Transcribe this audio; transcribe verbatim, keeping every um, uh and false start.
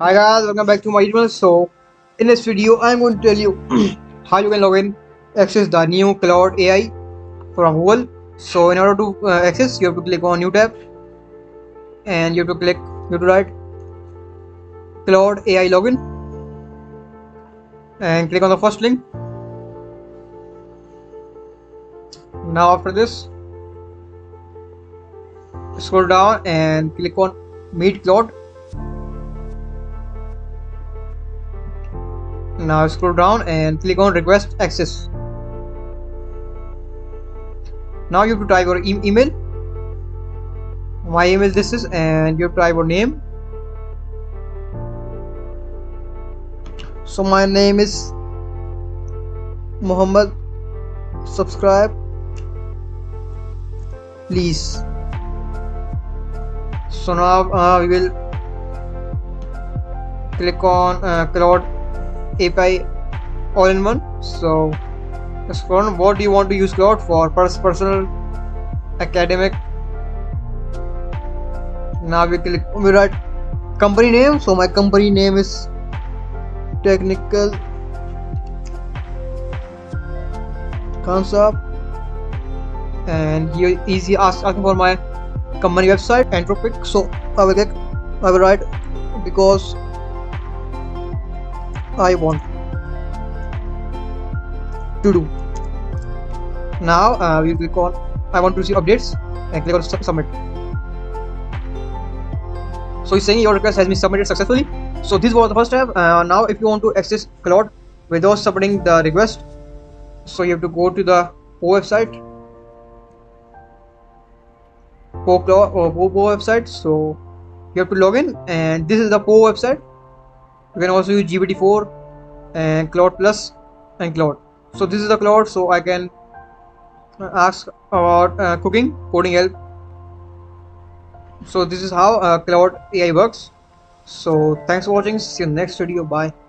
Hi guys, welcome back to my channel. So in this video I'm going to tell you how you can log in, access the new Claude A I from Google. So in order to uh, access, you have to click on new tab and you have to click you have to write Claude A I login and click on the first link. Now after this, scroll down and click on meet Claude. Now scroll down and click on request access. Now you have to type your e email. My email this is, and you have to type your name. So my name is Muhammad. Subscribe please. So now uh, we will click on uh, Claude A P I all in one. So just on what do you want to use Claude for? First, personal, academic. Now we click we write company name. So my company name is Technical Concept, and here easy ask asking for my company website, Anthropic. So I will click I will write because I want to do. Now uh, we click on I want to see updates and click on submit. So it's saying your request has been submitted successfully. So this was the first step. Uh, now if you want to access Claude without submitting the request, so you have to go to the Poe website, Poe Claude or Poe website. So you have to log in, and this is the Poe website. You can also use G P T four and Claude Plus and Claude. So this is the Claude. So I can ask about uh, cooking, coding help. So this is how uh, Claude A I works. So thanks for watching. See you next video. Bye.